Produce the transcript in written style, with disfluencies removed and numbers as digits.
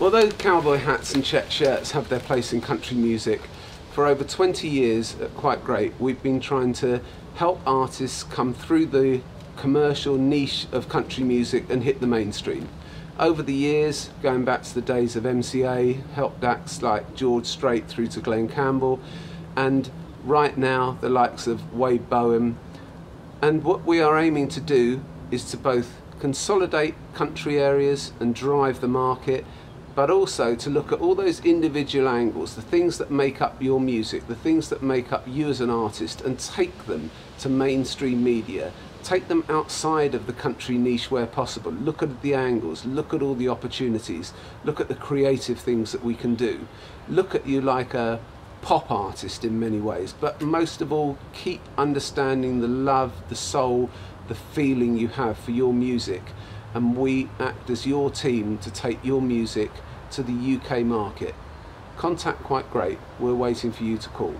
Although cowboy hats and check shirts have their place in country music, for over 20 years at Quite Great, we've been trying to help artists come through the commercial niche of country music and hit the mainstream. Over the years, going back to the days of MCA, helped acts like George Strait through to Glenn Campbell, and right now the likes of Wade Boehm. And what we are aiming to do is to both consolidate country areas and drive the market, but also to look at all those individual angles, the things that make up your music, the things that make up you as an artist, and take them to mainstream media. Take them outside of the country niche where possible. Look at the angles, look at all the opportunities, look at the creative things that we can do. Look at you like a pop artist in many ways, but most of all, keep understanding the love, the soul, the feeling you have for your music. And we act as your team to take your music to the UK market. Contact Quite Great, we're waiting for you to call.